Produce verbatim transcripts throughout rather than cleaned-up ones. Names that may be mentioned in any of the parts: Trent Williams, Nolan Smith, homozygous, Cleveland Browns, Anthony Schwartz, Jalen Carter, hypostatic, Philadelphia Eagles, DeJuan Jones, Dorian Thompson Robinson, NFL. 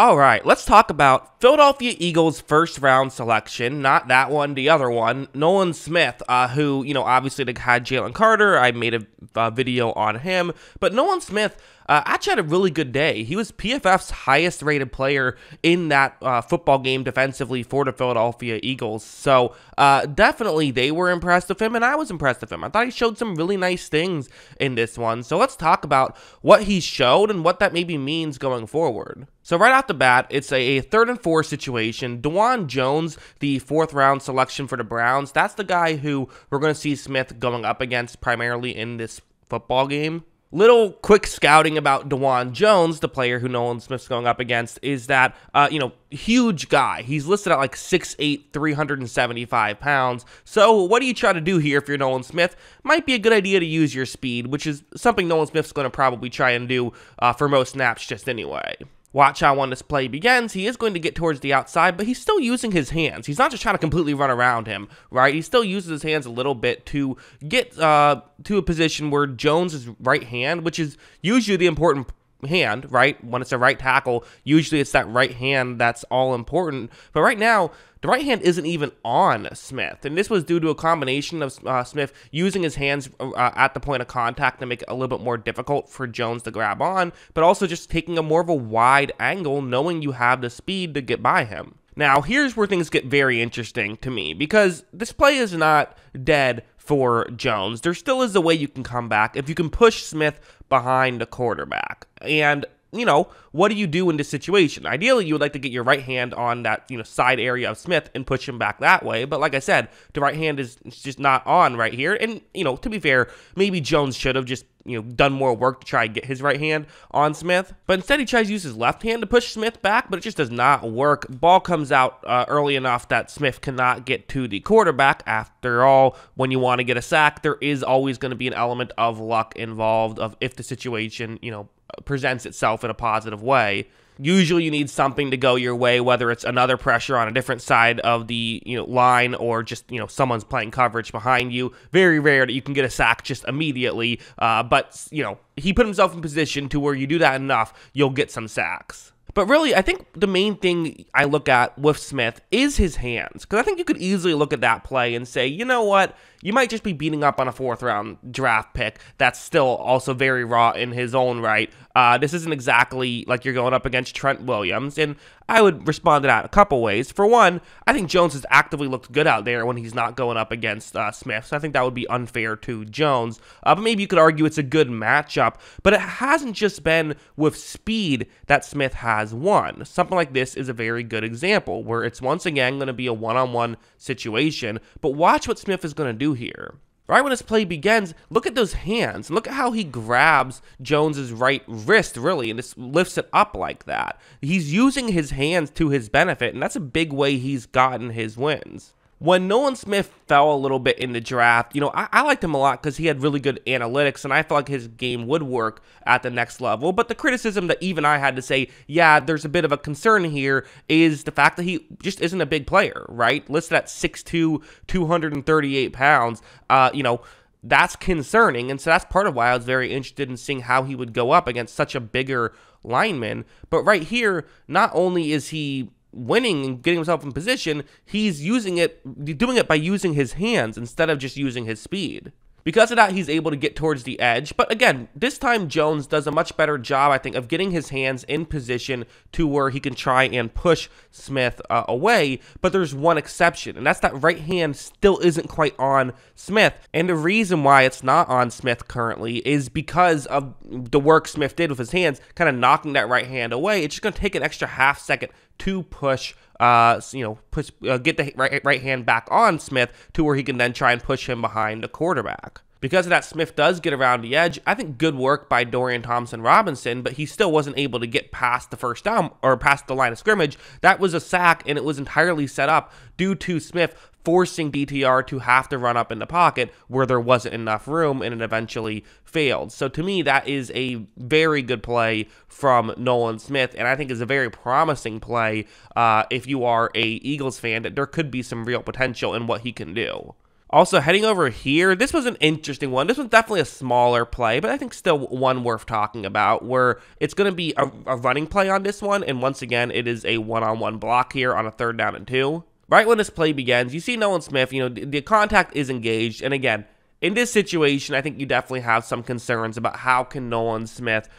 All right, let's talk about Philadelphia Eagles' first-round selection. Not that one, the other one. Nolan Smith, uh, who, you know, obviously they had Jalen Carter. I made a, a video on him. But Nolan Smith uh, actually had a really good day. He was P F F's highest-rated player in that uh, football game defensively for the Philadelphia Eagles. So uh, definitely they were impressed with him, and I was impressed with him. I thought he showed some really nice things in this one. So let's talk about what he showed and what that maybe means going forward. So right off the bat, it's a, a third and four situation. DeJuan Jones, the fourth round selection for the Browns, that's the guy who we're going to see Smith going up against primarily in this football game. Little quick scouting about DeJuan Jones, the player who Nolan Smith's going up against, is that, uh, you know, huge guy. He's listed at like six eight, three hundred seventy-five pounds. So what do you try to do here if you're Nolan Smith? Might be a good idea to use your speed, which is something Nolan Smith's going to probably try and do uh, for most snaps just anyway. Watch how when this play begins, he is going to get towards the outside, but he's still using his hands. He's not just trying to completely run around him, right? He still uses his hands a little bit to get uh, to a position where Jones' right hand, which is usually the important hand, right? When it's a right tackle, usually it's that right hand that's all important. But right now, the right hand isn't even on Smith, and this was due to a combination of uh, Smith using his hands uh, at the point of contact to make it a little bit more difficult for Jones to grab on, but also just taking a more of a wide angle, knowing you have the speed to get by him. Now, here's where things get very interesting to me, because this play is not dead for Jones. There still is a way you can come back if you can push Smith behind the quarterback. And you know, what do you do in this situation? Ideally, you would like to get your right hand on that, you know, side area of Smith and push him back that way. But like I said, the right hand is just not on right here. And, you know, to be fair, maybe Jones should have just, you know, done more work to try and get his right hand on Smith. But instead, he tries to use his left hand to push Smith back, but it just does not work. Ball comes out uh, early enough that Smith cannot get to the quarterback. After all, when you want to get a sack, there is always going to be an element of luck involved of if the situation, you know, presents itself in a positive way. Usually you need something to go your way, whether it's another pressure on a different side of the, you know, line, or just, you know, someone's playing coverage behind you. Very rare that you can get a sack just immediately, uh, but, you know, he put himself in position to where you do that enough, you'll get some sacks. But really, I think the main thing I look at with Smith is his hands, because I think you could easily look at that play and say, you know what, you might just be beating up on a fourth-round draft pick that's still also very raw in his own right. Uh, this isn't exactly like you're going up against Trent Williams, and I would respond to that a couple ways. For one, I think Jones has actively looked good out there when he's not going up against uh, Smith, so I think that would be unfair to Jones. Uh, but maybe you could argue it's a good matchup, but it hasn't just been with speed that Smith has one. Something like this is a very good example where it's once again going to be a one-on-one situation, but watch what Smith is going to do here. Right when this play begins, look at those hands. Look at how he grabs Jones's right wrist, really, and just lifts it up like that. He's using his hands to his benefit, and that's a big way he's gotten his wins. When Nolan Smith fell a little bit in the draft, you know, I, I liked him a lot because he had really good analytics, and I felt like his game would work at the next level. But the criticism that even I had to say, yeah, there's a bit of a concern here, is the fact that he just isn't a big player, right? Listed at six two, two hundred thirty-eight pounds, uh, you know, that's concerning. And so that's part of why I was very interested in seeing how he would go up against such a bigger lineman. But right here, not only is he winning and getting himself in position, he's using it, doing it by using his hands instead of just using his speed. Because of that, he's able to get towards the edge. But again, this time Jones does a much better job, I think, of getting his hands in position to where he can try and push Smith uh, away. But there's one exception, and that's that right hand still isn't quite on Smith. And the reason why it's not on Smith currently is because of the work Smith did with his hands, kind of knocking that right hand away. It's just going to take an extra half second to push Uh, you know, push, uh, get the right, right hand back on Smith to where he can then try and push him behind the quarterback. Because of that, Smith does get around the edge. I think good work by Dorian Thompson Robinson, but he still wasn't able to get past the first down or past the line of scrimmage. That was a sack, and it was entirely set up due to Smith forcing D T R to have to run up in the pocket where there wasn't enough room, and it eventually failed. So to me, that is a very good play from Nolan Smith, and I think is a very promising play uh, if you are a Eagles fan, that there could be some real potential in what he can do. Also, heading over here, this was an interesting one. This was definitely a smaller play, but I think still one worth talking about, where it's going to be a, a running play on this one, and once again, it is a one-on-one block here on a third down and two. Right when this play begins, you see Nolan Smith, you know, the, the contact is engaged, and again, in this situation, I think you definitely have some concerns about how can Nolan Smith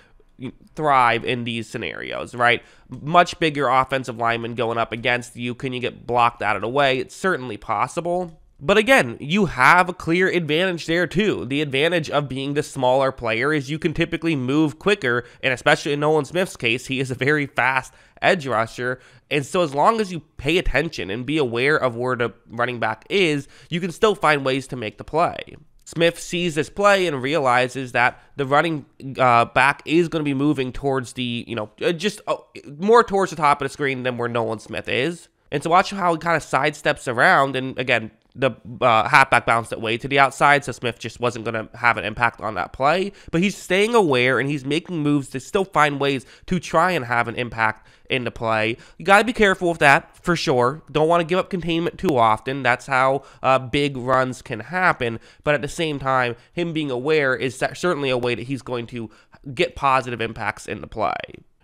thrive in these scenarios, right? Much bigger offensive lineman going up against you. Can you get blocked out of the way? It's certainly possible. But again, you have a clear advantage there too. The advantage of being the smaller player is you can typically move quicker, and especially in Nolan Smith's case, he is a very fast edge rusher. And so as long as you pay attention and be aware of where the running back is, you can still find ways to make the play. Smith sees this play and realizes that the running uh, back is going to be moving towards the, you know, just uh, more towards the top of the screen than where Nolan Smith is. And so watch how he kind of sidesteps around, and again, the uh, halfback bounced it way to the outside, so Smith just wasn't going to have an impact on that play. But he's staying aware, and he's making moves to still find ways to try and have an impact in the play. You got to be careful with that, for sure. Don't want to give up containment too often. That's how uh, big runs can happen. But at the same time, him being aware is certainly a way that he's going to get positive impacts in the play.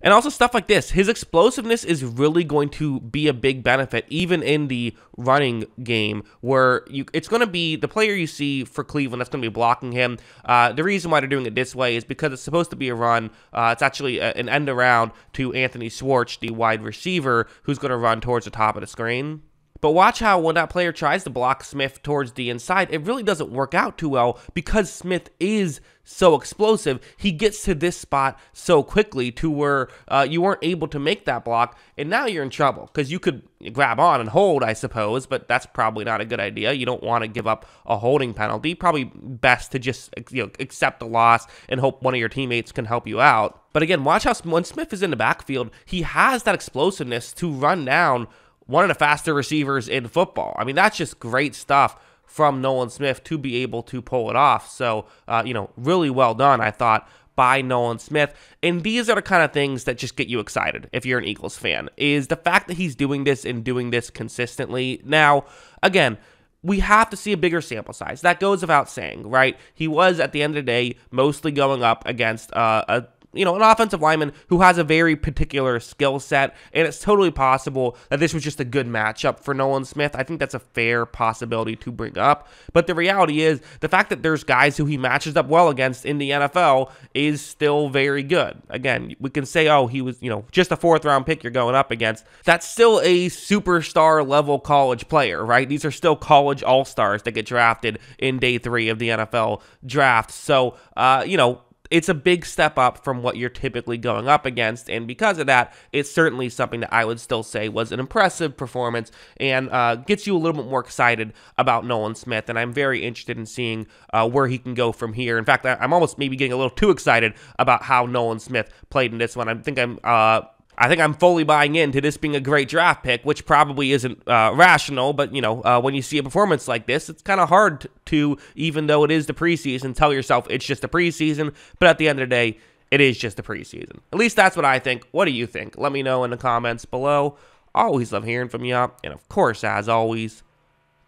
And also stuff like this, his explosiveness is really going to be a big benefit, even in the running game, where you, it's going to be the player you see for Cleveland that's going to be blocking him. Uh, the reason why they're doing it this way is because it's supposed to be a run. Uh, it's actually a, an end around to Anthony Schwartz, the wide receiver, who's going to run towards the top of the screen. But watch how when that player tries to block Smith towards the inside, it really doesn't work out too well because Smith is so explosive. He gets to this spot so quickly to where uh, you weren't able to make that block, and now you're in trouble because you could grab on and hold, I suppose, but that's probably not a good idea. You don't want to give up a holding penalty. Probably best to just, you know, accept the loss and hope one of your teammates can help you out. But again, watch how when Smith is in the backfield, he has that explosiveness to run down one of the faster receivers in football. I mean, that's just great stuff from Nolan Smith to be able to pull it off. So, uh, you know, really well done, I thought, by Nolan Smith. And these are the kind of things that just get you excited if you're an Eagles fan, is the fact that he's doing this and doing this consistently. Now, again, we have to see a bigger sample size. That goes without saying, right? He was, at the end of the day, mostly going up against uh, a you know, an offensive lineman who has a very particular skill set, and it's totally possible that this was just a good matchup for Nolan Smith. I think that's a fair possibility to bring up, but the reality is the fact that there's guys who he matches up well against in the N F L is still very good. Again, we can say, oh, he was, you know, just a fourth round pick you're going up against. That's still a superstar level college player, right? These are still college all-stars that get drafted in day three of the N F L draft. So, uh, you know, it's a big step up from what you're typically going up against, and because of that, it's certainly something that I would still say was an impressive performance and uh, gets you a little bit more excited about Nolan Smith, and I'm very interested in seeing uh, where he can go from here. In fact, I'm almost maybe getting a little too excited about how Nolan Smith played in this one. I think I'm... Uh, I think I'm fully buying into this being a great draft pick, which probably isn't uh, rational, but, you know, uh, when you see a performance like this, it's kind of hard to, even though it is the preseason, tell yourself it's just the preseason, but at the end of the day, it is just the preseason. At least that's what I think. What do you think? Let me know in the comments below. Always love hearing from you, and of course, as always,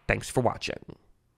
thanks for watching.